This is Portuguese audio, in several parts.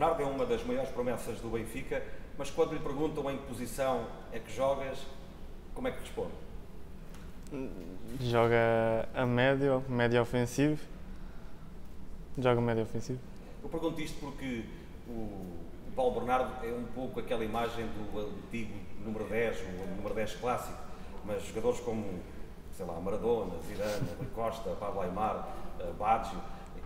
Bernardo é uma das maiores promessas do Benfica, mas quando lhe perguntam em que posição é que jogas, como é que responde? Joga a médio, médio ofensivo. Joga médio ofensivo. Eu pergunto isto porque o Paulo Bernardo é um pouco aquela imagem do antigo número 10, o número 10 clássico, mas jogadores como, sei lá, Maradona, Zidane, Rui Costa, Pablo Aymar, Baggio,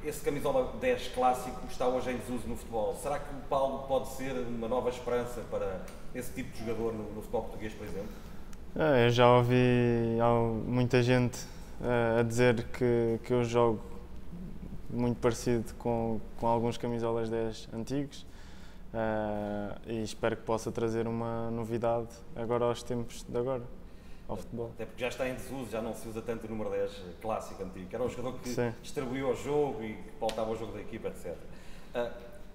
esse camisola 10 clássico está hoje em desuso no futebol. Será que o Paulo pode ser uma nova esperança para esse tipo de jogador no futebol português, por exemplo? Eu já ouvi muita gente a dizer que eu jogo muito parecido com alguns camisolas 10 antigos e espero que possa trazer uma novidade agora aos tempos de agora. Ao futebol. Até porque já está em desuso, já não se usa tanto o número 10 clássico antigo, que era um jogador que Sim. distribuía o jogo e que pautava o jogo da equipa, etc.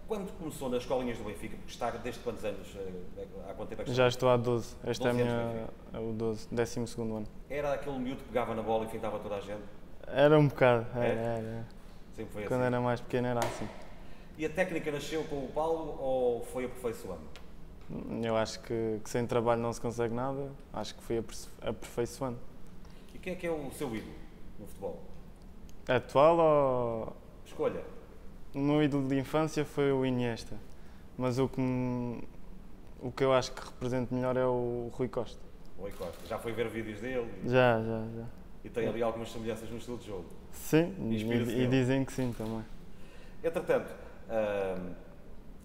Quando começou nas escolinhas do Benfica, porque está desde quantos anos? Há quanto tempo é que já estou há 12, este 12 é o 12, 12º ano. Era aquele miúdo que pegava na bola e fintava toda a gente? Era um bocado, era. Sempre foi quando assim. Era mais pequeno era assim. E a técnica nasceu com o Paulo ou foi aperfeiçoando? Eu acho que sem trabalho não se consegue nada, acho que fui aperfeiçoando. E quem é que é o seu ídolo no futebol? Atual ou... Escolha. O meu ídolo de infância foi o Iniesta, mas o que eu acho que represento melhor é o Rui Costa. Rui Costa. Já foi ver vídeos dele? Já. E tem ali algumas semelhanças no estilo de jogo? Sim, e dizem que sim também. Entretanto,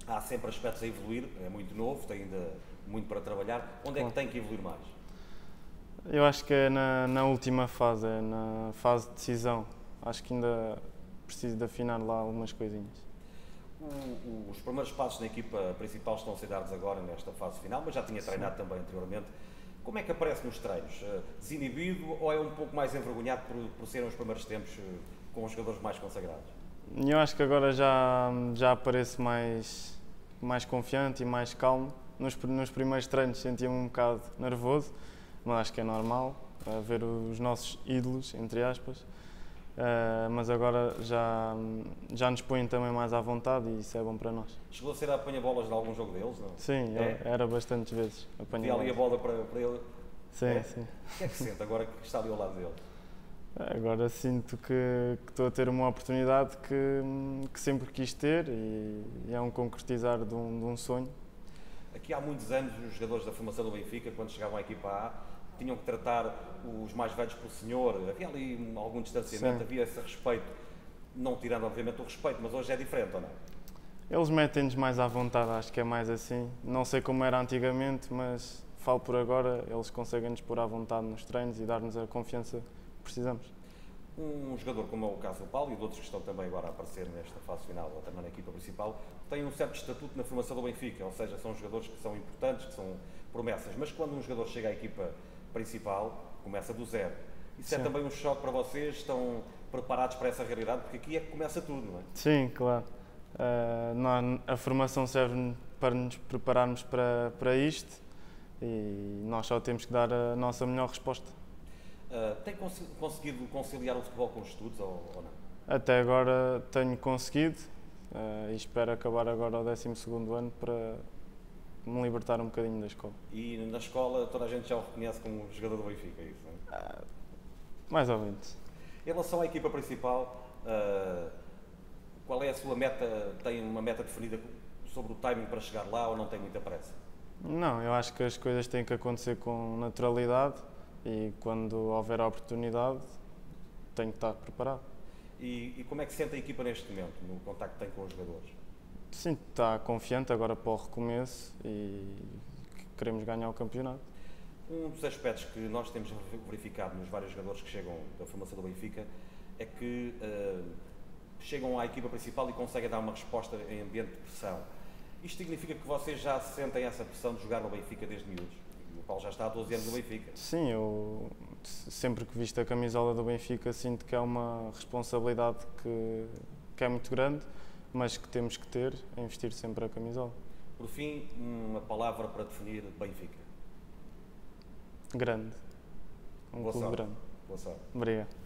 há sempre aspectos a evoluir, é muito novo, tem ainda muito para trabalhar. Onde é que tem que evoluir mais? Eu acho que é na última fase, é na fase de decisão. Acho que ainda preciso de afinar lá algumas coisinhas. Os primeiros passos na equipa principal estão a ser dados agora nesta fase final, mas já tinha treinado Sim. também anteriormente. Como é que aparece nos treinos? Desinibido ou é um pouco mais envergonhado por serem os primeiros tempos com os jogadores mais consagrados? Eu acho que agora já apareço mais confiante e mais calmo. Nos primeiros treinos sentia-me um bocado nervoso, mas acho que é normal ver os nossos ídolos, entre aspas. Mas agora já nos põem também mais à vontade e isso é bom para nós. Chegou a ser a apanha-bolas de algum jogo deles, não? Sim, era bastantes vezes. Tinha ali a bola para ele? Sim, sim. O que é que sente agora que está ali ao lado dele? Agora sinto que estou a ter uma oportunidade que sempre quis ter e é um concretizar de um sonho. Aqui há muitos anos os jogadores da formação do Benfica, quando chegavam à equipa A, tinham que tratar os mais velhos por senhor, havia ali algum distanciamento, Sim. havia esse respeito, não tirando obviamente o respeito, mas hoje é diferente ou não? Eles metem-nos mais à vontade, acho que é mais assim. Não sei como era antigamente, mas falo por agora, eles conseguem-nos pôr à vontade nos treinos e dar-nos a confiança precisamos. Um jogador como é o caso do Paulo e de outros que estão também agora a aparecer nesta fase final, ou também na equipa principal, tem um certo estatuto na formação do Benfica, ou seja, são jogadores que são importantes, que são promessas, mas quando um jogador chega à equipa principal, começa do zero. Isso Sim. é também um choque para vocês? Estão preparados para essa realidade? Porque aqui é que começa tudo, não é? Sim, claro. A formação serve para nos prepararmos para isto e nós só temos que dar a nossa melhor resposta. Tem conseguido conciliar o futebol com os estudos ou não? Até agora tenho conseguido e espero acabar agora o 12º ano para me libertar um bocadinho da escola. E na escola toda a gente já o reconhece como jogador do Benfica, é isso? Não é? Mais ou menos. Em relação à equipa principal, qual é a sua meta? Tem uma meta definida sobre o timing para chegar lá ou não tem muita pressa? Não, eu acho que as coisas têm que acontecer com naturalidade. E quando houver a oportunidade, tenho que estar preparado. E como é que sente a equipa neste momento, no contacto que tem com os jogadores? Sim, está confiante agora para o recomeço e queremos ganhar o campeonato. Um dos aspectos que nós temos verificado nos vários jogadores que chegam da formação do Benfica é que chegam à equipa principal e conseguem dar uma resposta em ambiente de pressão. Isto significa que vocês já sentem essa pressão de jogar no Benfica desde miúdos? O Paulo já está há 12 anos no Benfica. Sim, eu sempre que visto a camisola do Benfica sinto que é uma responsabilidade que é muito grande, mas que temos que ter a investir sempre a camisola. Por fim, uma palavra para definir Benfica. Grande. Um clube grande. Boa sorte. Obrigado.